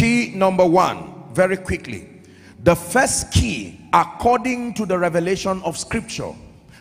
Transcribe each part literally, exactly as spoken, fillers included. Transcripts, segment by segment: Key number one, very quickly. The first key, according to the revelation of Scripture,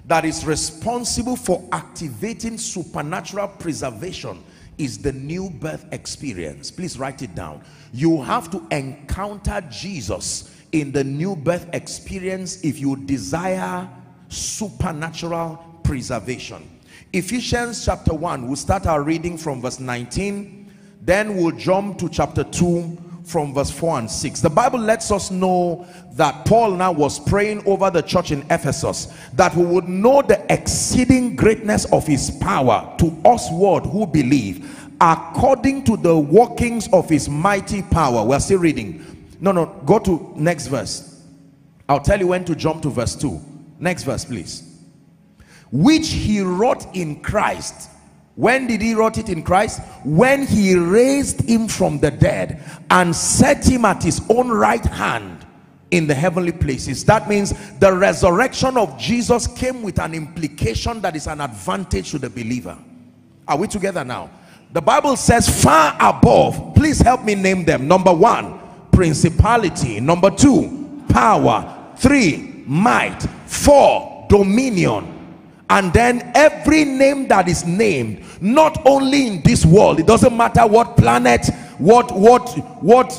that is responsible for activating supernatural preservation is the new birth experience. Please write it down. You have to encounter Jesus in the new birth experience if you desire supernatural preservation. Ephesians chapter one, we'll start our reading from verse nineteen, then we'll jump to chapter two from verse four and six. The Bible lets us know that Paul now was praying over the church in Ephesus, that we would know the exceeding greatness of his power to usward who believe, according to the workings of his mighty power. We're still reading. No, no, go to next verse. I'll tell you when to jump to verse two. Next verse, please. Which he wrought in Christ. When did he wrought it in Christ? When he raised him from the dead and set him at his own right hand in the heavenly places. That means the resurrection of Jesus came with an implication that is an advantage to the believer. Are we together now? The Bible says far above. Please help me name them. Number one, principality. Number two, power. Three, might. Four, dominion. And then every name that is named, not only in this world. It doesn't matter what planet, what what what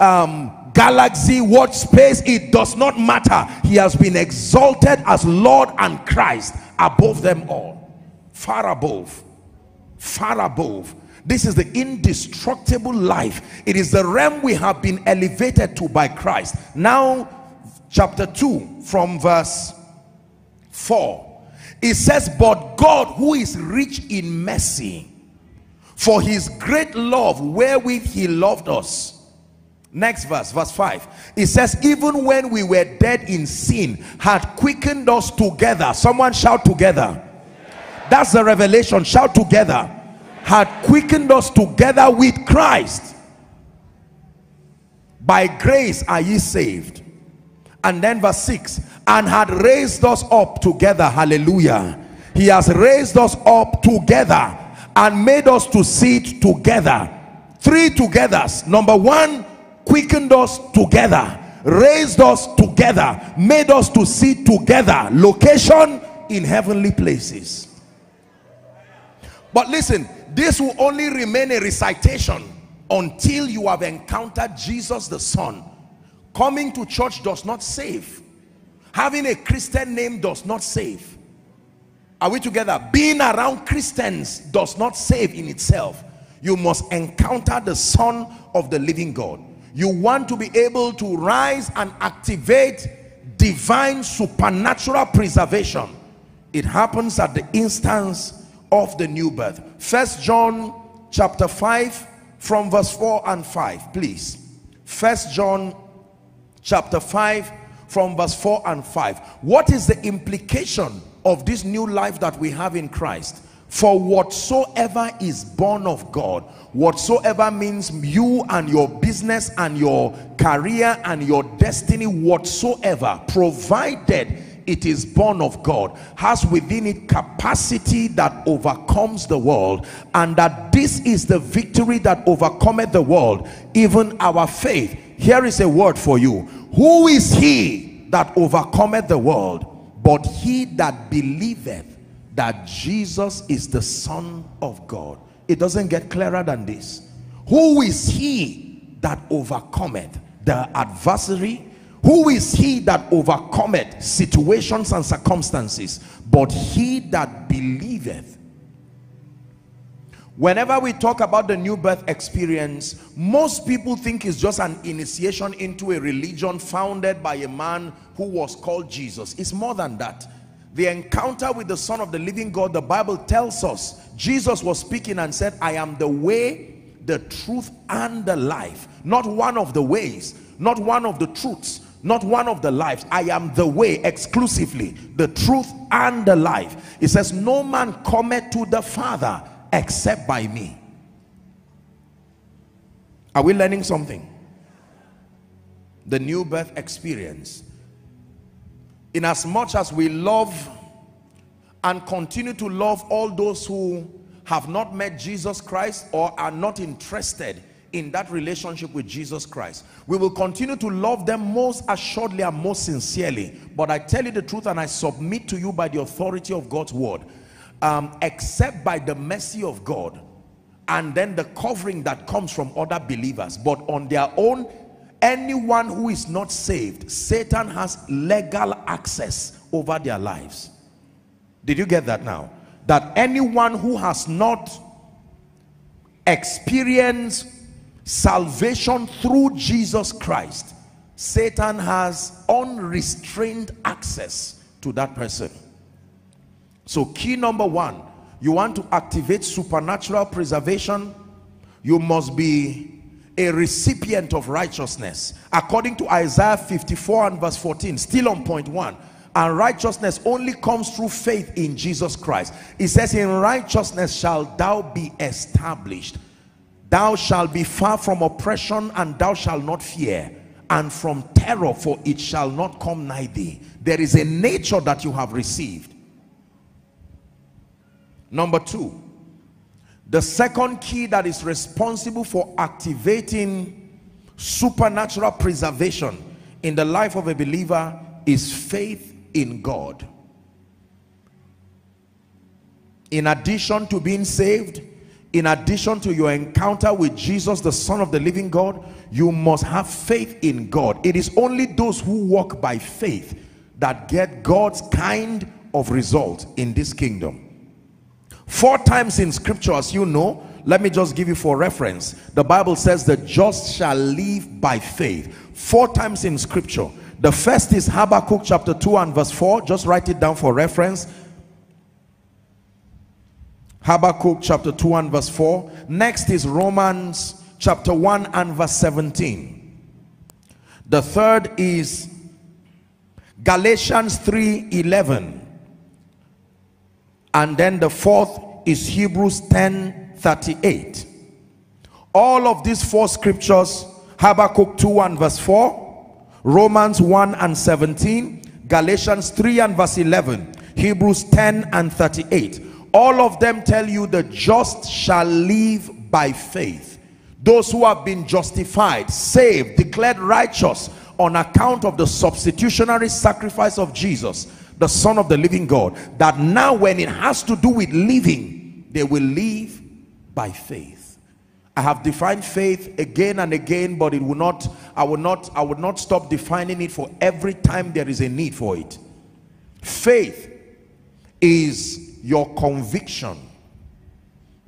um galaxy, what space. It does not matter. He has been exalted as Lord and Christ above them all. Far above, far above. This is the indestructible life. It is the realm we have been elevated to by Christ. Now chapter two from verse four. It says, but God, who is rich in mercy, for his great love wherewith he loved us. Next verse, verse five. It says, even when we were dead in sin, had quickened us together. Someone shout together. That's the revelation. Shout together. Had quickened us together with Christ. By grace are ye saved. And then verse six. And had raised us up together. Hallelujah. He has raised us up together and made us to sit together. Three togethers. Number one, quickened us together, raised us together, made us to sit together. Location, in heavenly places. But listen, this will only remain a recitation until you have encountered Jesus the Son. Coming to church does not save. Having a Christian name does not save. Are we together? Being around Christians does not save in itself. You must encounter the Son of the living God. You want to be able to rise and activate divine supernatural preservation. It happens at the instance of the new birth. First John chapter five from verse four and five, please. First John chapter five from verse four and five. What is the implication of this new life that we have in Christ? For whatsoever is born of God, whatsoever means you and your business and your career and your destiny, whatsoever, provided it is born of God, has within it capacity that overcomes the world, and that this is the victory that overcometh the world, even our faith. Here is a word for you. Who is he that overcometh the world, but he that believeth that Jesus is the Son of God? It doesn't get clearer than this. Who is he that overcometh the adversary? Who is he that overcometh situations and circumstances, but he that believeth? Whenever we talk about the new birth experience, most people think it's just an initiation into a religion founded by a man who was called Jesus. It's more than that. The encounter with the Son of the living God, the Bible tells us, Jesus was speaking and said, I am the way, the truth, and the life. Not one of the ways, not one of the truths, not one of the lives. I am the way exclusively, the truth, and the life. It says, no man cometh to the Father except by me. Are we learning something? The new birth experience. In as much as we love and continue to love all those who have not met Jesus Christ or are not interested in that relationship with Jesus Christ. We will continue to love them most assuredly and most sincerely. But I tell you the truth, and I submit to you by the authority of God's word, um, except by the mercy of God, and then the covering that comes from other believers. But on their own, anyone who is not saved, Satan has legal access over their lives. Did you get that now? That anyone who has not experienced salvation through Jesus Christ, Satan has unrestrained access to that person. So key number one, you want to activate supernatural preservation, you must be a recipient of righteousness. According to Isaiah fifty-four and verse fourteen, still on point one, and righteousness only comes through faith in Jesus Christ. It says, in righteousness shalt thou be established. Thou shalt be far from oppression, and thou shalt not fear, and from terror, for it shall not come nigh thee. There is a nature that you have received. Number two, the second key that is responsible for activating supernatural preservation in the life of a believer is faith in God. In addition to being saved, in addition to your encounter with Jesus, the Son of the living God, you must have faith in God. It is only those who walk by faith that get God's kind of result in this kingdom. Four times in scripture, as you know, let me just give you for reference. The Bible says the just shall live by faith. Four times in scripture. The first is Habakkuk chapter two and verse four. Just write it down for reference. Habakkuk chapter two and verse four. Next is Romans chapter one and verse seventeen. The third is Galatians three eleven. And then the fourth is Hebrews ten thirty-eight. All of these four scriptures, Habakkuk two and verse four, Romans one and seventeen, Galatians three and verse eleven, Hebrews ten and thirty-eight. All of them tell you the just shall live by faith. Those who have been justified, saved, declared righteous on account of the substitutionary sacrifice of Jesus, the Son of the living God, that now when it has to do with living, they will live by faith. I have defined faith again and again, but it will not, I will not, I will not stop defining it for every time there is a need for it. Faith is your conviction,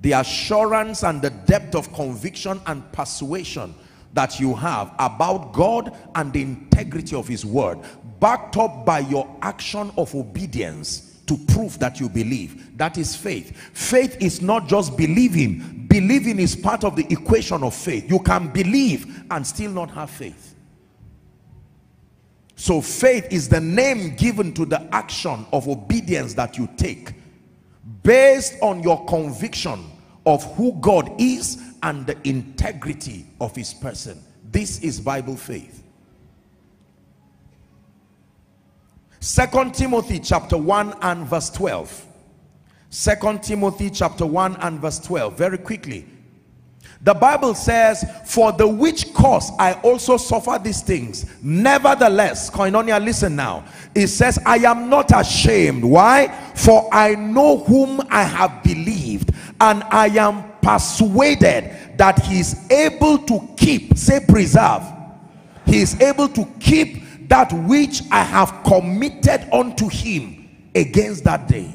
the assurance and the depth of conviction and persuasion that you have about God and the integrity of his word, backed up by your action of obedience to prove that you believe. That is faith. Faith is not just believing. Believing is part of the equation of faith. You can believe and still not have faith. So faith is the name given to the action of obedience that you take based on your conviction of who God is and the integrity of his person. This is Bible faith. Second Timothy chapter one and verse twelve. Second Timothy chapter one and verse twelve. Very quickly. The Bible says, for the which cause I also suffer these things. Nevertheless, Koinonia, listen now. It says, I am not ashamed. Why? For I know whom I have believed, and I am persuaded that he is able to keep, say preserve, he is able to keep that which I have committed unto him against that day.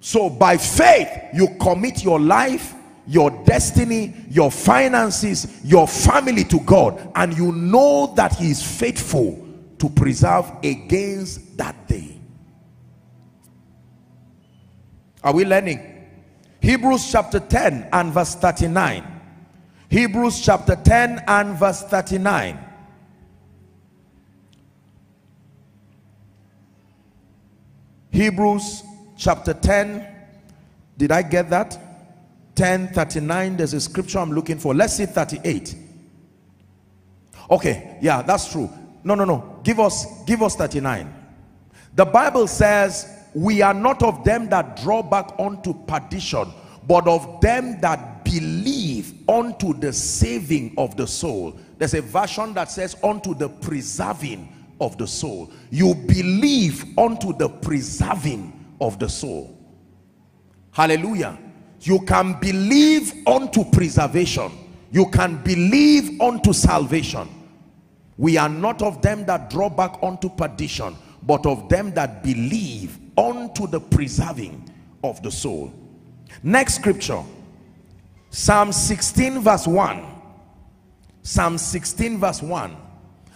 So by faith, you commit your life, your destiny, your finances, your family to God, and you know that he is faithful to preserve against that day. Are we learning? Hebrews chapter ten and verse thirty-nine. Hebrews chapter ten and verse thirty-nine. Hebrews chapter ten. Did I get that? ten thirty-nine. There's a scripture I'm looking for. Let's see thirty-eight. Okay, yeah, that's true. No, no, no. Give us, give us thirty-nine. The Bible says, we are not of them that draw back unto perdition, but of them that believe unto the saving of the soul. There's a version that says unto the preserving of the soul. You believe unto the preserving of the soul. Hallelujah. You can believe unto preservation. You can believe unto salvation. We are not of them that draw back unto perdition, but of them that believe unto the preserving of the soul. Next scripture, Psalm sixteen verse one. Psalm sixteen verse one.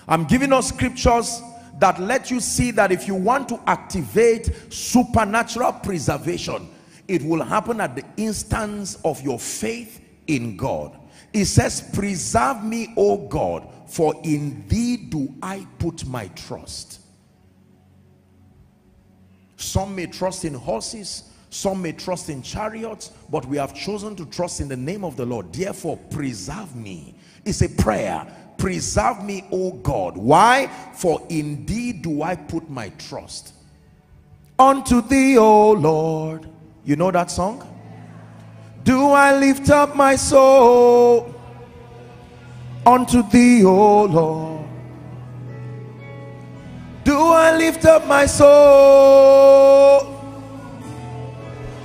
I'm giving us scriptures that let you see that if you want to activate supernatural preservation, it will happen at the instance of your faith in God. It says, preserve me, O God, for in thee do I put my trust. Some may trust in horses, some may trust in chariots, but we have chosen to trust in the name of the Lord. Therefore, preserve me. It's a prayer. Preserve me, O God. Why? For in thee do I put my trust. Unto thee, O Lord. You know that song? Do I lift up my soul unto thee, O Lord? Do I lift up my soul,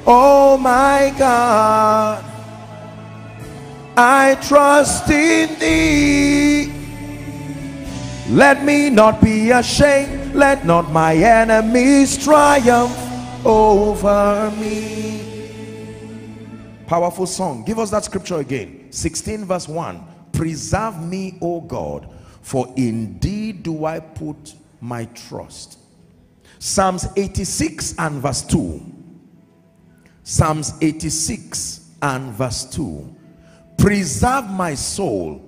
oh my God? I trust in thee. Let me not be ashamed. Let not my enemies triumph over me. Powerful song. Give us that scripture again. Sixteen verse one. Preserve me, O God, for in thee do I put my trust. Psalms eighty-six and verse two. Psalms eighty-six and verse two. Preserve my soul,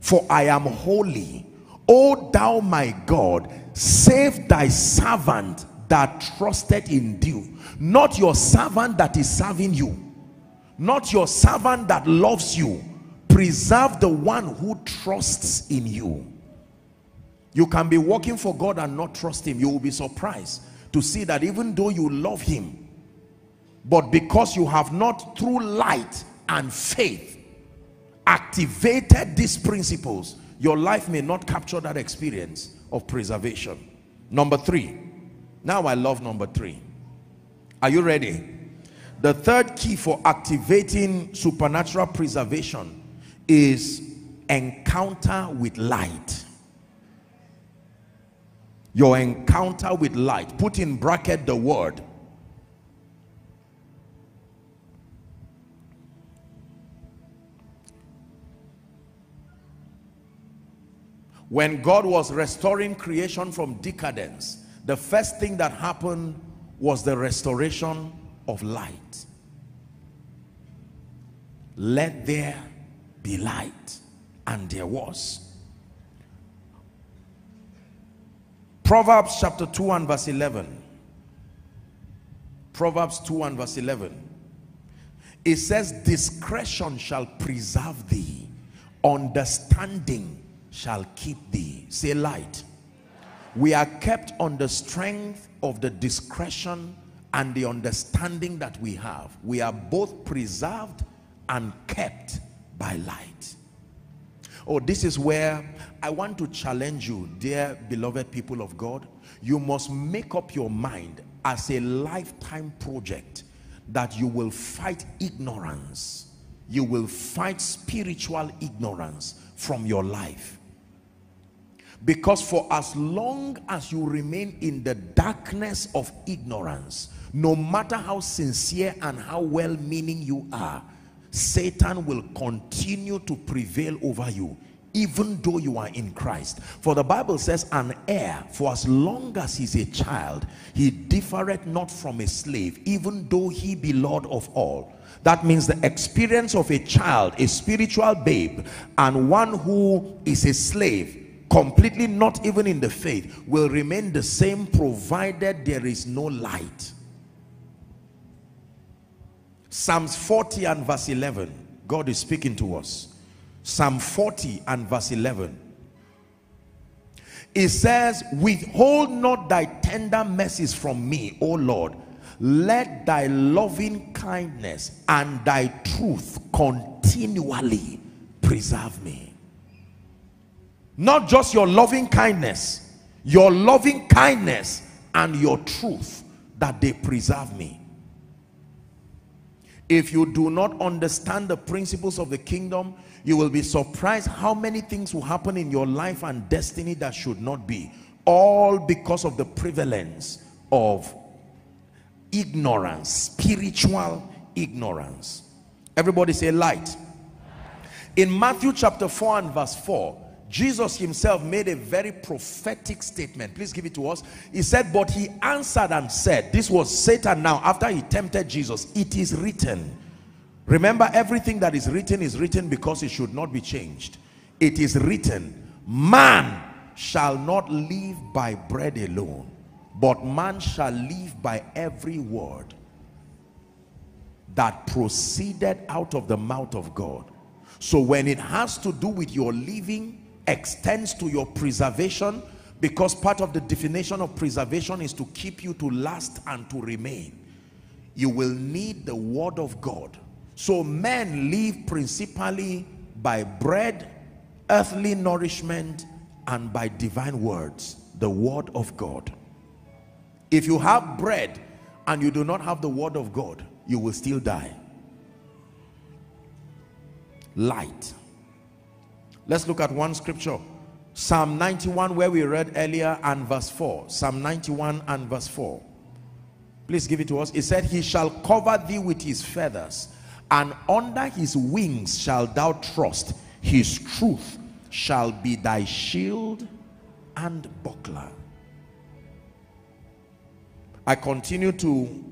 for I am holy. O thou my God, save thy servant that trusted in thee. Not your servant that is serving you, not your servant that loves you. Preserve the one who trusts in you. You can be working for God and not trust him. You will be surprised to see that even though you love him, but because you have not through light and faith activated these principles, your life may not capture that experience of preservation. Number three. Now I love number three. Are you ready? The third key for activating supernatural preservation is encounter with light. Your encounter with light. Put in bracket the word. When God was restoring creation from decadence, the first thing that happened was the restoration of light. Let there be light, and there was. Proverbs chapter two and verse eleven. Proverbs two and verse eleven. It says, discretion shall preserve thee, understanding shall keep thee. Say light. We are kept on the strength of the discretion and the understanding that we have. We are both preserved and kept by light. Oh, this is where I want to challenge you, dear beloved people of God. You must make up your mind as a lifetime project that you will fight ignorance. You will fight spiritual ignorance from your life. Because for as long as you remain in the darkness of ignorance, no matter how sincere and how well-meaning you are, Satan will continue to prevail over you, even though you are in Christ. For the Bible says, an heir, for as long as he's a child, he differeth not from a slave, even though he be Lord of all. That means the experience of a child, a spiritual babe, and one who is a slave, completely not even in the faith, will remain the same provided there is no light. Psalms forty and verse eleven. God is speaking to us. Psalm forty and verse eleven. It says, withhold not thy tender mercies from me, O Lord, let thy loving kindness and thy truth continually preserve me. Not just your loving kindness, your loving kindness and your truth, that they preserve me. If you do not understand the principles of the kingdom, you will be surprised how many things will happen in your life and destiny that should not be, all because of the prevalence of ignorance, spiritual ignorance. Everybody say light. In Matthew chapter four and verse four, Jesus himself made a very prophetic statement. Please give it to us. He said, but he answered and said, this was Satan now after he tempted Jesus, it is written. Remember, everything that is written is written because it should not be changed. It is written, man shall not live by bread alone, but man shall live by every word that proceeded out of the mouth of God. So when it has to do with your living, extends to your preservation, because part of the definition of preservation is to keep you to last and to remain. You will need the word of God. So men live principally by bread, earthly nourishment, and by divine words, the word of God. If you have bread and you do not have the word of God, you will still die. Light. Let's look at one scripture, Psalm ninety-one, where we read earlier, and verse four. Psalm ninety-one and verse four. Please give it to us. It said, he shall cover thee with his feathers, and under his wings shalt thou trust. His truth shall be thy shield and buckler. I continue to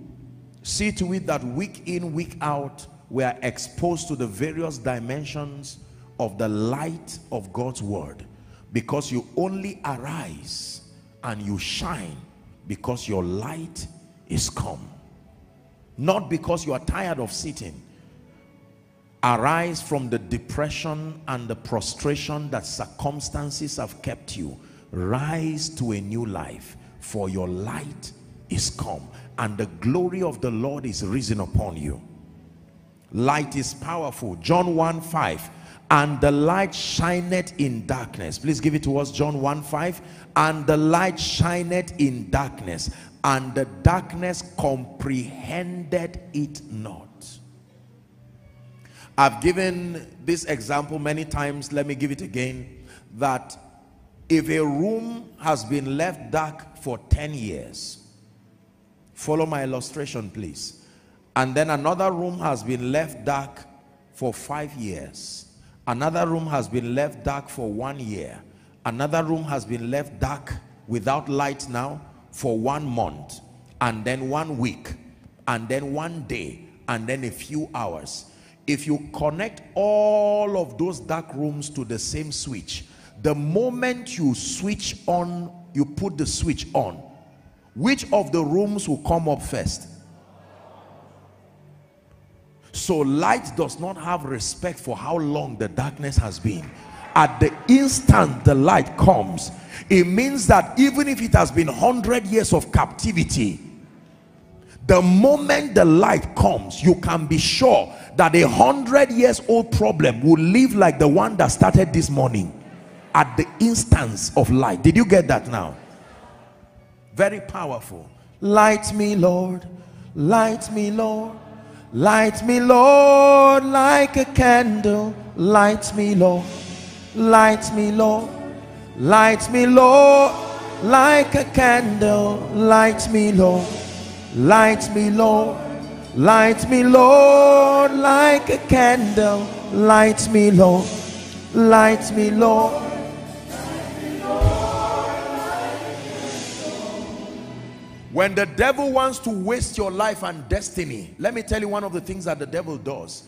see to it that week in, week out, we are exposed to the various dimensions of the light of God's word, because you only arise and you shine because your light is come, not because you are tired of sitting. Arise from the depression and the prostration that circumstances have kept you. Rise to a new life, for your light is come and the glory of the Lord is risen upon you. Light is powerful. John one five, and the light shineth in darkness. Please give it to us. John one five, and the light shineth in darkness, and the darkness comprehended it not. I've given this example many times. Let me give it again, that if a room has been left dark for ten years, follow my illustration please, and then another room has been left dark for five years, another room has been left dark for one year, another room has been left dark without light now for one month, and then one week, and then one day, and then a few hours. If you connect all of those dark rooms to the same switch, the moment you switch on, you put the switch on, which of the rooms will come up first? So light does not have respect for how long the darkness has been. At the instant the light comes, it means that even if it has been one hundred years of captivity, the moment the light comes, you can be sure that a hundred years old problem will live like the one that started this morning at the instance of light. Did you get that now? Very powerful. Light me, Lord. Light me, Lord. Light me, Lord, like a candle. Light me, Lord. Light me, Lord. Light me, Lord, like a candle. Light me, Lord. Light me, Lord. Light me, Lord, like a candle. Light me, Lord. Light me, Lord. When the devil wants to waste your life and destiny, let me tell you one of the things that the devil does.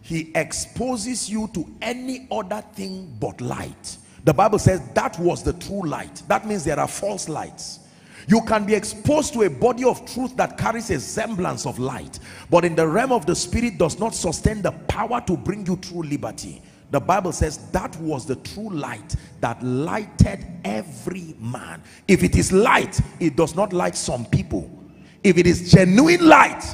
He exposes you to any other thing but light. The Bible says that was the true light. That means there are false lights. You can be exposed to a body of truth that carries a semblance of light, but in the realm of the spirit does not sustain the power to bring you true liberty. The Bible says that was the true light that lighted every man. If it is light, it does not light some people. If it is genuine light,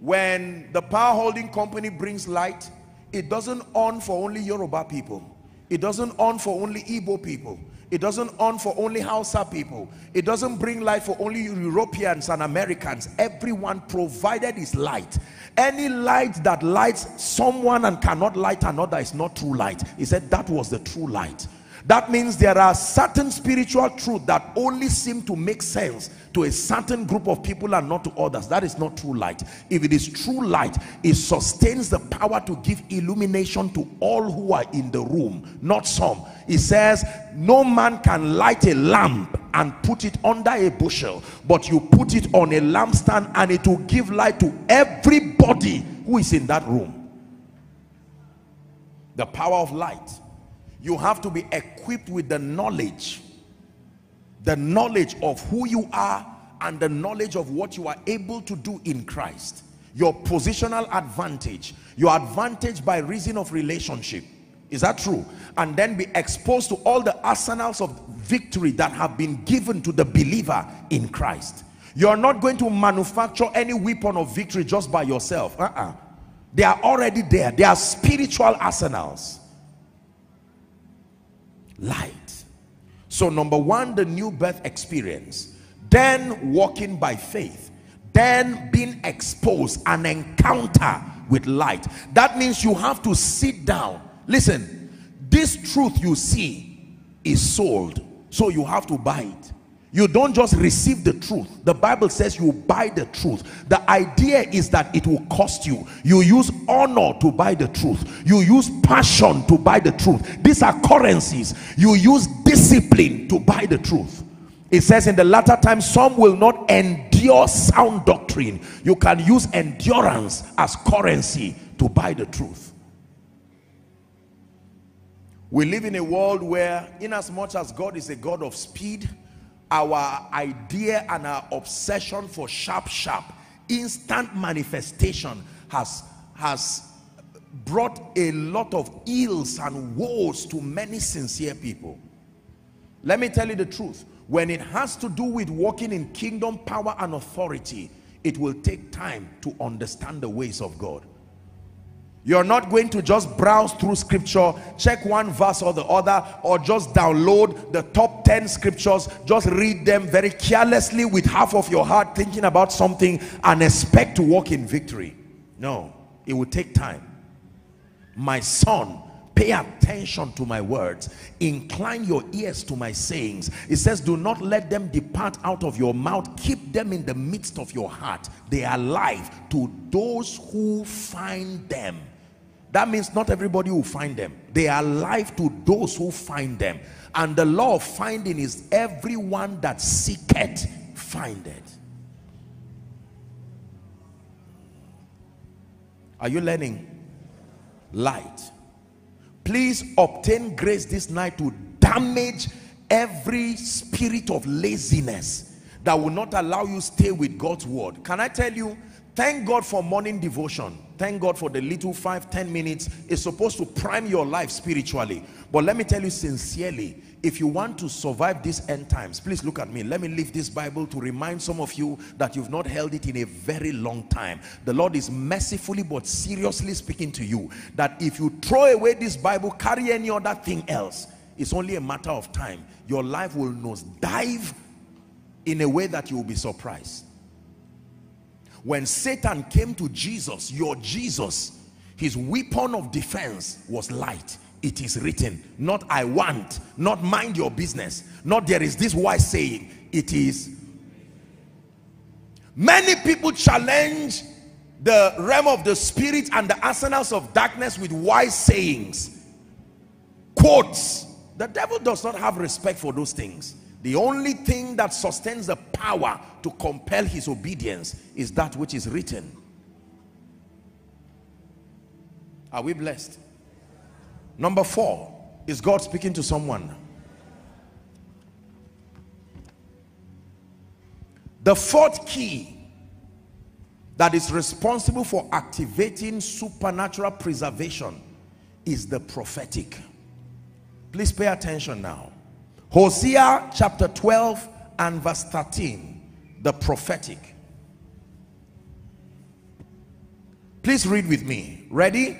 when the power holding company brings light, it doesn't on for only Yoruba people, it doesn't on for only Igbo people, it doesn't on for only Hausa people, it doesn't bring light for only Europeans and Americans. Everyone, provided is light. Any light that lights someone and cannot light another is not true light. He said that was the true light. That means there are certain spiritual truths that only seem to make sense to a certain group of people and not to others. That is not true light. If it is true light, it sustains the power to give illumination to all who are in the room, not some. It says, no man can light a lamp and put it under a bushel, but you put it on a lampstand and it will give light to everybody who is in that room. The power of light. You have to be equipped with the knowledge, the knowledge of who you are and the knowledge of what you are able to do in Christ. Your positional advantage, your advantage by reason of relationship. Is that true? And then be exposed to all the arsenals of victory that have been given to the believer in Christ. You are not going to manufacture any weapon of victory just by yourself. Uh-uh. They are already there. They are spiritual arsenals. Light. So number one, the new birth experience, then walking by faith, then being exposed, an encounter with light. That means you have to sit down. Listen, this truth you see is sold, so you have to buy it. You don't just receive the truth. The Bible says you buy the truth. The idea is that it will cost you. You use honor to buy the truth. You use passion to buy the truth. These are currencies. You use discipline to buy the truth. It says in the latter time, some will not endure sound doctrine. You can use endurance as currency to buy the truth. We live in a world where, inasmuch as God is a God of speed, our idea and our obsession for sharp, sharp, instant manifestation has, has brought a lot of ills and woes to many sincere people. Let me tell you the truth. When it has to do with walking in kingdom power and authority, it will take time to understand the ways of God. You're not going to just browse through scripture, check one verse or the other, or just download the top ten scriptures, just read them very carelessly with half of your heart thinking about something and expect to walk in victory. No, it will take time. My son, pay attention to my words, incline your ears to my sayings. It says, do not let them depart out of your mouth, keep them in the midst of your heart. They are life to those who find them. That means not everybody will find them. They are life to those who find them. And the law of finding is everyone that seeketh findeth. Are you learning? Light. Please obtain grace this night to damage every spirit of laziness that will not allow you to stay with God's word. Can I tell you, thank God for morning devotion. Thank God for the little five, ten minutes. It's supposed to prime your life spiritually. But let me tell you sincerely, if you want to survive these end times, please look at me. Let me leave this Bible to remind some of you that you've not held it in a very long time. The Lord is mercifully but seriously speaking to you that if you throw away this Bible, carry any other thing else, it's only a matter of time. Your life will nosedive in a way that you will be surprised. When Satan came to Jesus, your Jesus, his weapon of defense was light. It is written, not I want, not mind your business, not there is this wise saying. It is. Many people challenge the realm of the spirit and the arsenals of darkness with wise sayings, quotes. The devil does not have respect for those things. The only thing that sustains the power to compel his obedience is that which is written. Are we blessed? Number four, is God speaking to someone? The fourth key that is responsible for activating supernatural preservation is the prophetic. Please pay attention now. Hosea chapter twelve and verse thirteen. the prophetic. Please read with me. Ready?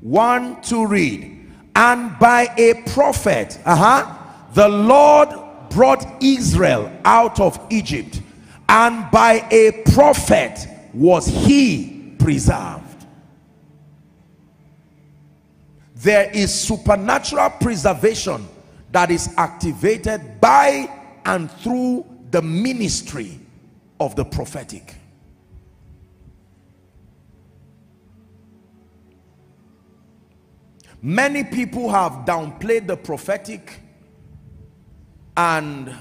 One, two, read. And by a prophet, uh-huh, the Lord brought Israel out of Egypt, and by a prophet was he preserved. There is supernatural preservation that is activated by and through the ministry of the prophetic. Many people have downplayed the prophetic, and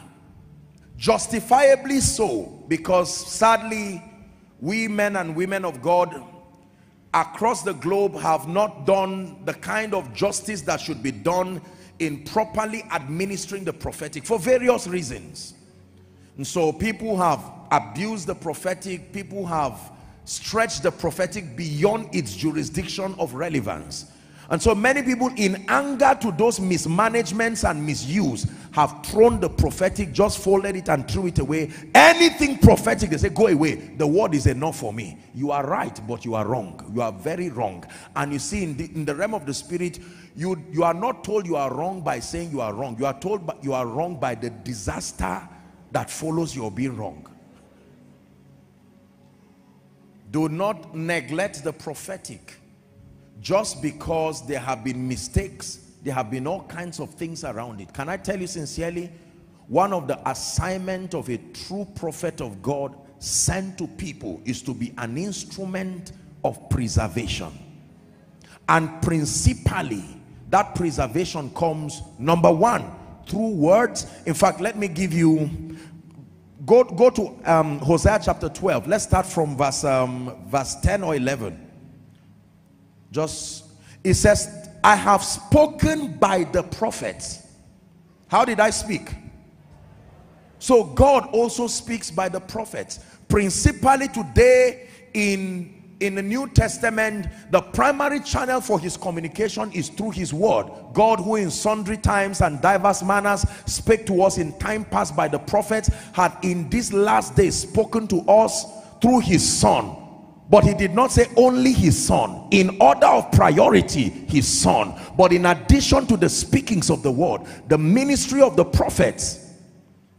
justifiably so, because sadly we men and women of God across the globe have not done the kind of justice that should be done in properly administering the prophetic for various reasons. And so people have abused the prophetic, people have stretched the prophetic beyond its jurisdiction of relevance. And so many people, in anger to those mismanagements and misuse, have thrown the prophetic, just folded it and threw it away. Anything prophetic, they say, go away. The word is enough for me. You are right, but you are wrong. You are very wrong. And you see, in the, in the realm of the spirit, you, you are not told you are wrong by saying you are wrong. You are told you are wrong by the disaster that follows your being wrong. Do not neglect the prophetic. Just because there have been mistakes, there have been all kinds of things around it. Can I tell you sincerely, one of the assignments of a true prophet of God sent to people is to be an instrument of preservation. And principally, that preservation comes, number one, through words. In fact, let me give you, go, go to um, Hosea chapter twelve. Let's start from verse, um, verse ten or eleven. Just, it says, I have spoken by the prophets. How did I speak? So God also speaks by the prophets. Principally today in in the New Testament, the primary channel for his communication is through his word. God, who in sundry times and diverse manners spake to us in time past by the prophets, had in this last day spoken to us through his son. But he did not say only his son. In order of priority, his son. But in addition to the speakings of the word, the ministry of the prophets.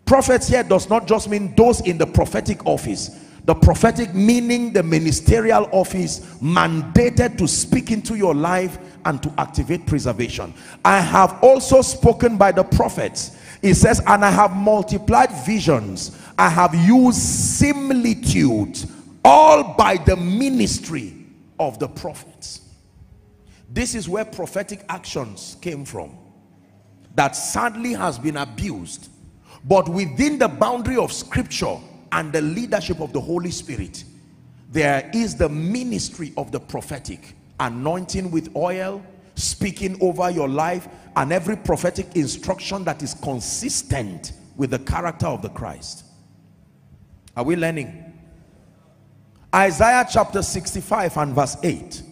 Prophets here does not just mean those in the prophetic office. The prophetic meaning the ministerial office mandated to speak into your life and to activate preservation. I have also spoken by the prophets. It says, and I have multiplied visions. I have used similitudes. All by the ministry of the prophets. This is where prophetic actions came from, that sadly has been abused, but within the boundary of scripture and the leadership of the Holy Spirit, there is the ministry of the prophetic, anointing with oil, speaking over your life, and every prophetic instruction that is consistent with the character of the Christ. Are we learning? Isaiah chapter sixty-five and verse eight.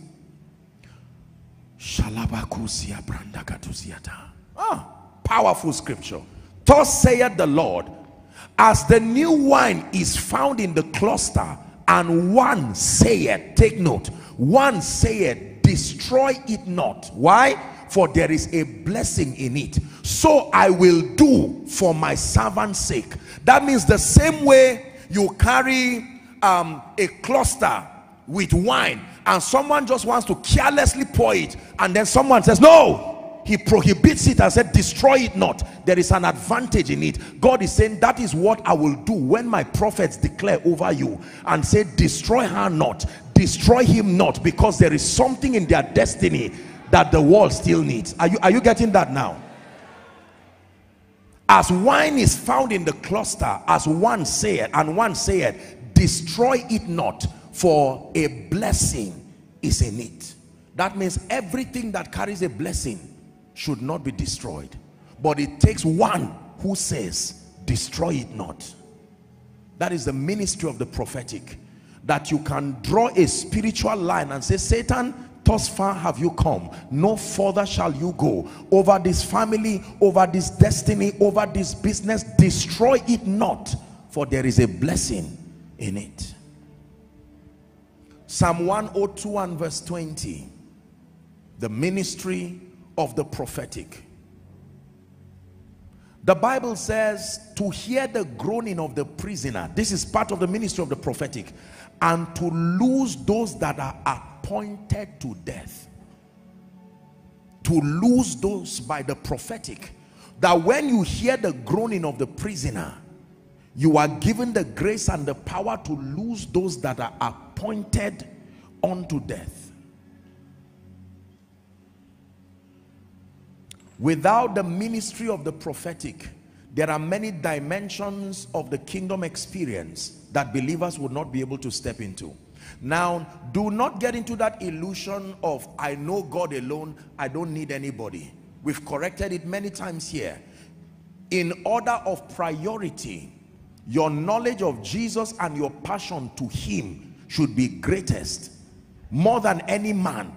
Ah, powerful scripture. Thus saith the Lord, as the new wine is found in the cluster, and one saith, take note, one saith, destroy it not. Why? For there is a blessing in it. So I will do for my servant's sake. That means the same way you carry Um, a cluster with wine and someone just wants to carelessly pour it, and then someone says no, he prohibits it and said destroy it not. There is an advantage in it. God is saying that is what I will do when my prophets declare over you and say destroy her not, destroy him not, because there is something in their destiny that the world still needs. Are you, are you getting that now? As wine is found in the cluster, as one said, and one said, destroy it not, for a blessing is in it. That means everything that carries a blessing should not be destroyed. But it takes one who says, destroy it not. That is the ministry of the prophetic. That you can draw a spiritual line and say, Satan, thus far have you come, no further shall you go. Over this family, over this destiny, over this business, destroy it not. for there is a blessing in it. Psalm one oh two and verse twenty, the ministry of the prophetic. The Bible says to hear the groaning of the prisoner. This is part of the ministry of the prophetic. And to loose those that are appointed to death. To loose those by the prophetic. That when you hear the groaning of the prisoner, you are given the grace and the power to loose those that are appointed unto death. Without the ministry of the prophetic, there are many dimensions of the kingdom experience that believers would not be able to step into. Now, do not get into that illusion of, I know God alone, I don't need anybody. We've corrected it many times here. In order of priority, your knowledge of Jesus and your passion to him should be greatest, more than any man.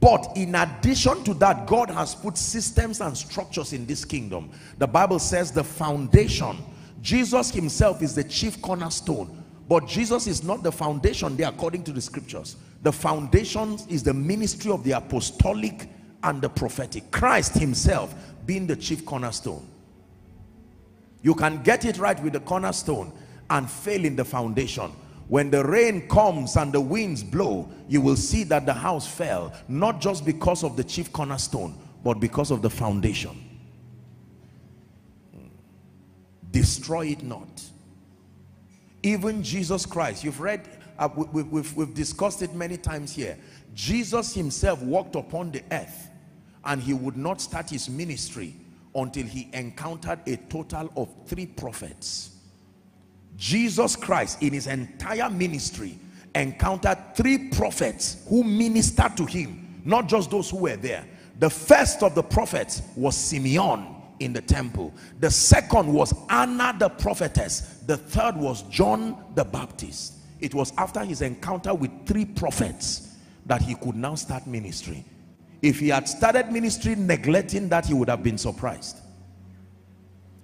But in addition to that, God has put systems and structures in this kingdom. The Bible says the foundation, Jesus himself is the chief cornerstone. But Jesus is not the foundation there according to the scriptures. The foundation is the ministry of the apostolic and the prophetic. Christ himself being the chief cornerstone. You can get it right with the cornerstone and fail in the foundation. When the rain comes and the winds blow, you will see that the house fell, not just because of the chief cornerstone, but because of the foundation. Destroy it not. Even Jesus Christ, you've read, uh, we, we've, we've discussed it many times here. Jesus himself walked upon the earth, and he would not start his ministry until he encountered a total of three prophets. Jesus Christ in his entire ministry encountered three prophets who ministered to him, not just those who were there. The first of the prophets was Simeon in the temple. The second was Anna the prophetess. The third was John the Baptist. It was after his encounter with three prophets that he could now start ministry. If he had started ministry neglecting that, he would have been surprised.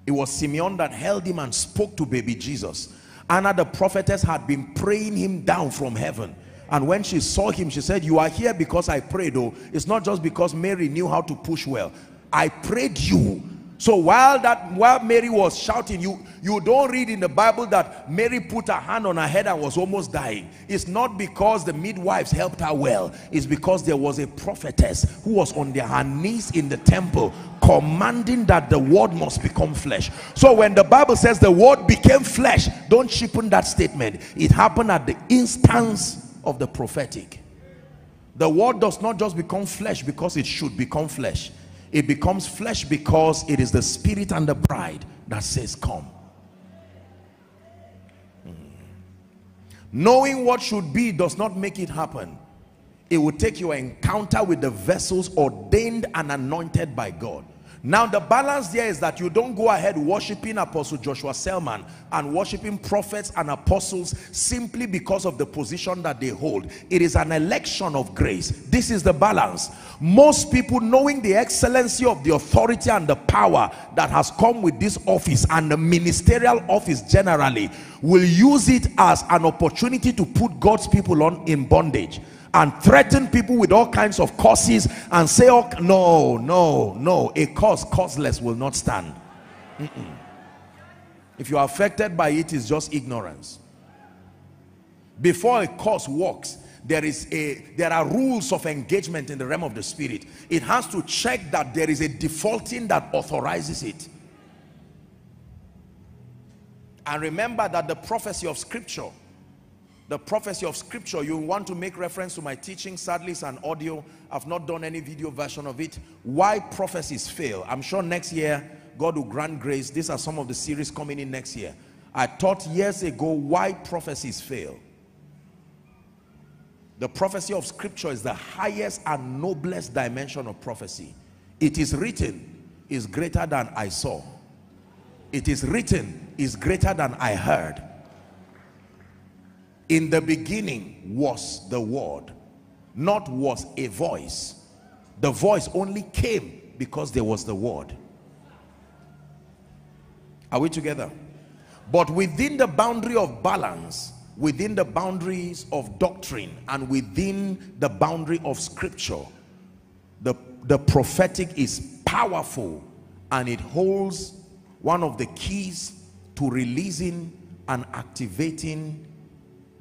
It was Simeon that held him and spoke to baby Jesus. Anna the prophetess had been praying him down from heaven. And when she saw him, she said, you are here because I prayed. Oh, it's not just because Mary knew how to push well. I prayed you. So while that while Mary was shouting, you, you don't read in the Bible that Mary put her hand on her head and was almost dying. It's not because the midwives helped her well. It's because there was a prophetess who was on her knees in the temple, commanding that the word must become flesh. So when the Bible says the word became flesh, don't cheapen that statement. It happened at the instance of the prophetic. The word does not just become flesh because it should become flesh. It becomes flesh because it is the spirit and the bride that says, come. Mm. Knowing what should be does not make it happen. It will take your encounter with the vessels ordained and anointed by God. Now the balance there is that you don't go ahead worshiping Apostle Joshua Selman and worshiping prophets and apostles simply because of the position that they hold. It is an election of grace. This is the balance. Most people, knowing the excellency of the authority and the power that has come with this office and the ministerial office generally, will use it as an opportunity to put God's people on in bondage and threaten people with all kinds of curses and say, oh, no, no, no, a curse, causeless will not stand. Mm-mm. If you are affected by it, it's just ignorance. Before a curse works, there is a there are rules of engagement in the realm of the spirit. It has to check that there is a defaulting that authorizes it. And remember that the prophecy of scripture The prophecy of scripture, you want to make reference to my teaching, sadly it's an audio, I've not done any video version of it, why prophecies fail. I'm sure next year, God will grant grace. These are some of the series coming in next year. I taught years ago why prophecies fail. The prophecy of scripture is the highest and noblest dimension of prophecy. It is written, is greater than I saw. It is written, is greater than I heard. In the beginning was the word, not was a voice. The voice only came because there was the word. Are we together? But within the boundary of balance, within the boundaries of doctrine, and within the boundary of scripture, the, the prophetic is powerful, and it holds one of the keys to releasing and activating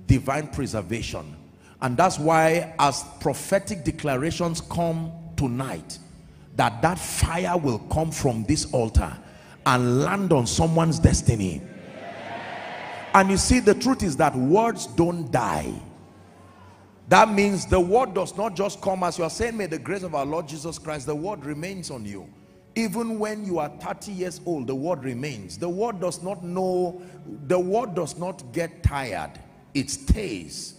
divine preservation. And that's why, as prophetic declarations come tonight, that that fire will come from this altar and land on someone's destiny. And you see, the truth is that words don't die. That means the word does not just come as you are saying, may the grace of our Lord Jesus Christ. The word remains on you. Even when you are thirty years old, the word remains. The word does not know, the word does not get tired. It stays.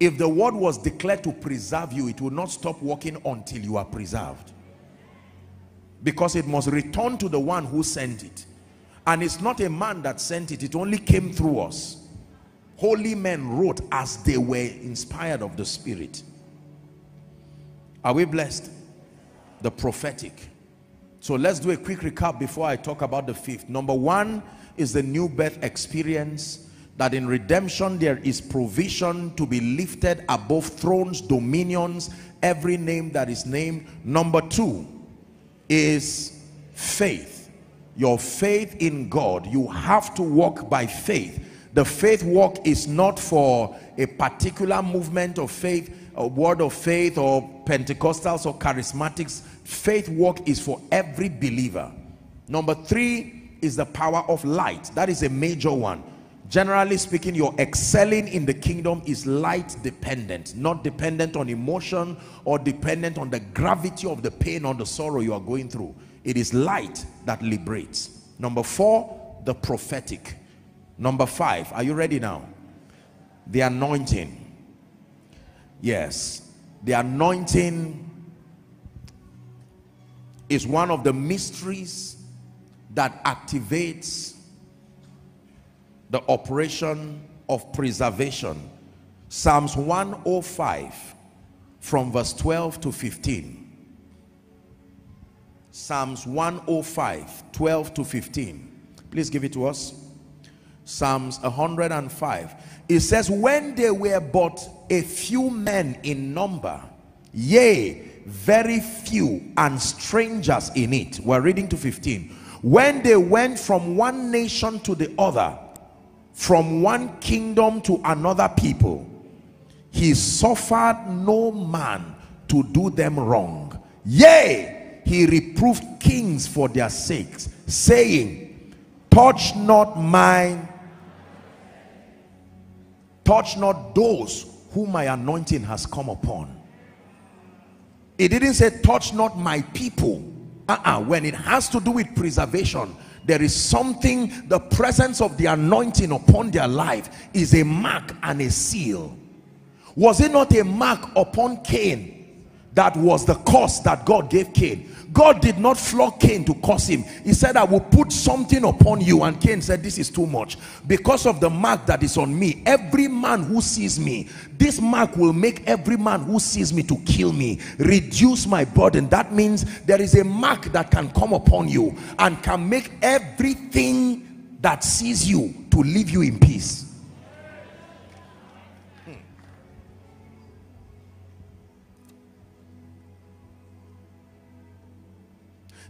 If the word was declared to preserve you, it will not stop working until you are preserved. Because it must return to the one who sent it. And it's not a man that sent it, it only came through us. Holy men wrote as they were inspired of the Spirit. Are we blessed? The prophetic. So let's do a quick recap before I talk about the fifth. Number one is the new birth experience, that in redemption there is provision to be lifted above thrones, dominions, every name that is named. Number two is faith. Your faith in God. You have to walk by faith. The faith walk is not for a particular movement of faith, a word of faith, or Pentecostals or charismatics. Faith walk is for every believer. Number three is the power of light. That is a major one. Generally speaking, your excelling in the kingdom is light dependent, not dependent on emotion or dependent on the gravity of the pain or the sorrow you are going through. It is light that liberates. Number four, the prophetic. Number five, are you ready now? The anointing. Yes, the anointing is one of the mysteries that activates the operation of preservation. Psalms one oh five from verse twelve to fifteen. Psalms one oh five, twelve to fifteen. Please give it to us. Psalms one oh five. It says, when they were but a few men in number, yea, very few and strangers in it. We're reading to fifteen. When they went from one nation to the other, from one kingdom to another people, he suffered no man to do them wrong. Yea, he reproved kings for their sakes, saying, touch not mine, touch not those whom my anointing has come upon. It didn't say, touch not my people. Uh-uh. When it has to do with preservation, there is something, the presence of the anointing upon their life is a mark and a seal. Was it not a mark upon Cain? That was the curse that God gave Cain. God did not flog Cain to curse him. He said, I will put something upon you. And Cain said, this is too much. Because of the mark that is on me, every man who sees me, this mark will make every man who sees me to kill me, reduce my burden. That means there is a mark that can come upon you and can make everything that sees you to leave you in peace.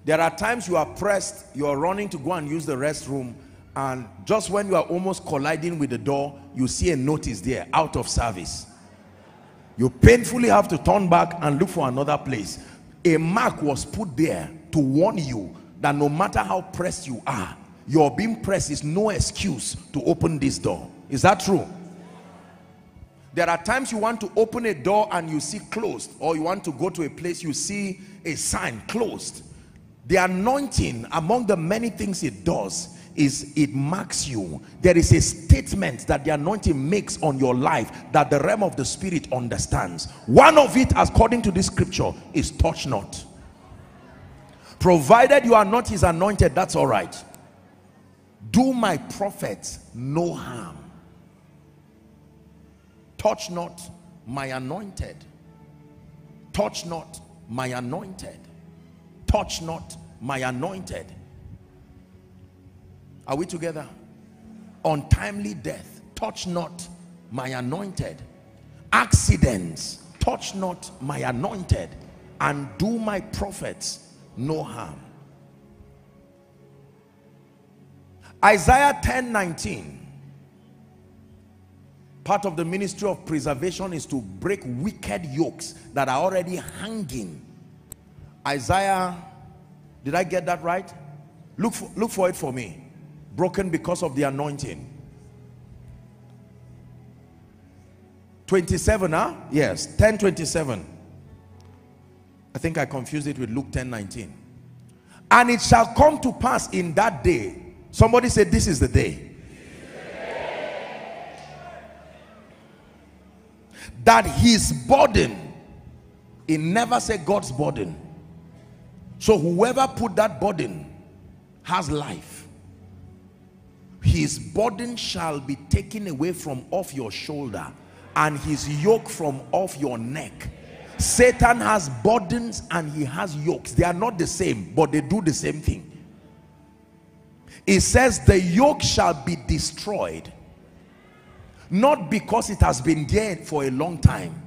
There are times you are pressed, you are running to go and use the restroom, and just when you are almost colliding with the door, you see a notice there, out of service. You painfully have to turn back and look for another place. A mark was put there to warn you that no matter how pressed you are, your being pressed is no excuse to open this door. Is that true? There are times you want to open a door and you see closed, or you want to go to a place, you see a sign closed. The anointing, among the many things it does, is it marks you. There is a statement that the anointing makes on your life that the realm of the Spirit understands. One of it, according to this scripture, is touch not. Provided you are not his anointed, that's all right. Do my prophets no harm. Touch not my anointed. Touch not my anointed. Touch not my anointed. Are we together? untimely death, touch not my anointed. Accidents, touch not my anointed, and do my prophets no harm. Isaiah ten nineteen. Part of the ministry of preservation is to break wicked yokes that are already hanging. Isaiah, did I get that right? Look for, look for it for me. Broken because of the anointing. twenty-seven, huh? Yes, ten twenty-seven. I think I confused it with Luke ten nineteen. And it shall come to pass in that day. Somebody said, this is the day. That his burden, it never said God's burden. So whoever put that burden has life. His burden shall be taken away from off your shoulder, and his yoke from off your neck. Satan has burdens and he has yokes. They are not the same, but they do the same thing. It says the yoke shall be destroyed, not because it has been there for a long time.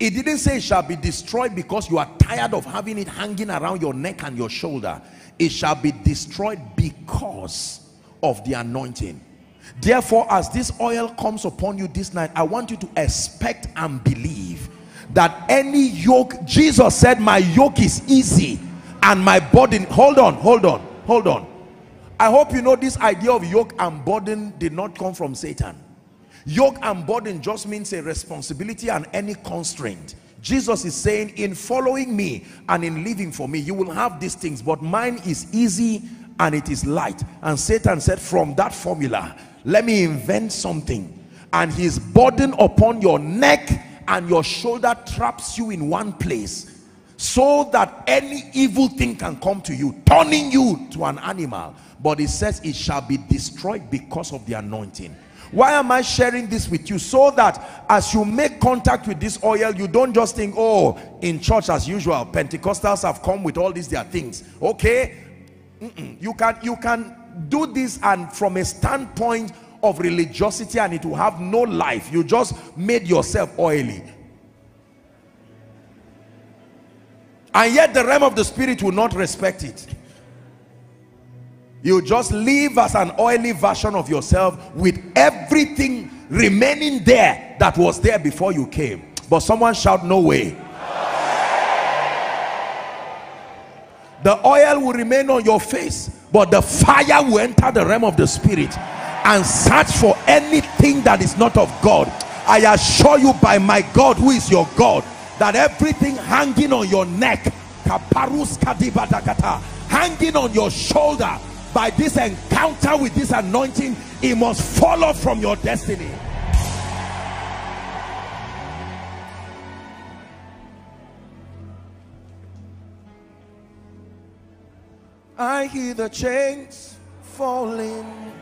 It didn't say it shall be destroyed because you are tired of having it hanging around your neck and your shoulder. It shall be destroyed because of the anointing. Therefore, as this oil comes upon you this night, I want you to expect and believe that any yoke, Jesus said, my yoke is easy and my burden. Hold on, hold on, hold on. I hope you know this idea of yoke and burden did not come from Satan. Yoke and burden just means a responsibility and any constraint. Jesus is saying, in following me and in living for me, you will have these things, but mine is easy and it is light. And Satan said, from that formula, let me invent something. And his burden upon your neck and your shoulder traps you in one place, so that any evil thing can come to you, turning you to an animal. But it says it shall be destroyed because of the anointing. Why am I sharing this with you? So that as you make contact with this oil, you don't just think, oh, in church as usual, Pentecostals have come with all these their things. Okay, Mm-mm. you can you can do this and from a standpoint of religiosity, and it will have no life. You just made yourself oily. And yet the realm of the spirit will not respect it. You just live as an oily version of yourself with everything remaining there that was there before you came. But someone shout, no way. The oil will remain on your face, but the fire will enter the realm of the spirit and search for anything that is not of God. I assure you by my God who is your God, that everything hanging on your neck, hanging on your shoulder, by this encounter with this anointing, it must fall off from your destiny. I hear the chains falling.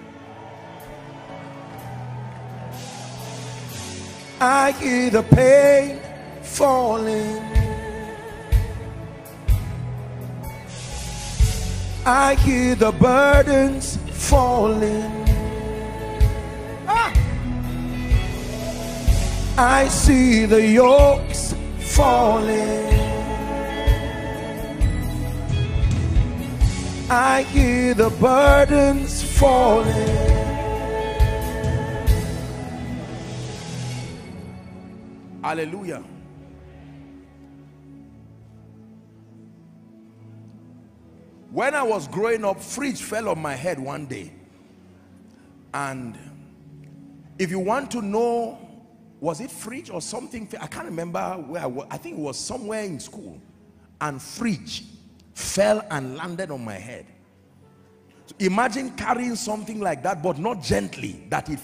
I hear the pain falling. I hear the burdens falling. Ah. I see the yokes falling. I hear the burdens falling. Hallelujah. When I was growing up, fridge fell on my head one day. And if you want to know, was it fridge or something? I can't remember where I was. I think it was somewhere in school. And fridge fell and landed on my head. So imagine carrying something like that, but not gently, that it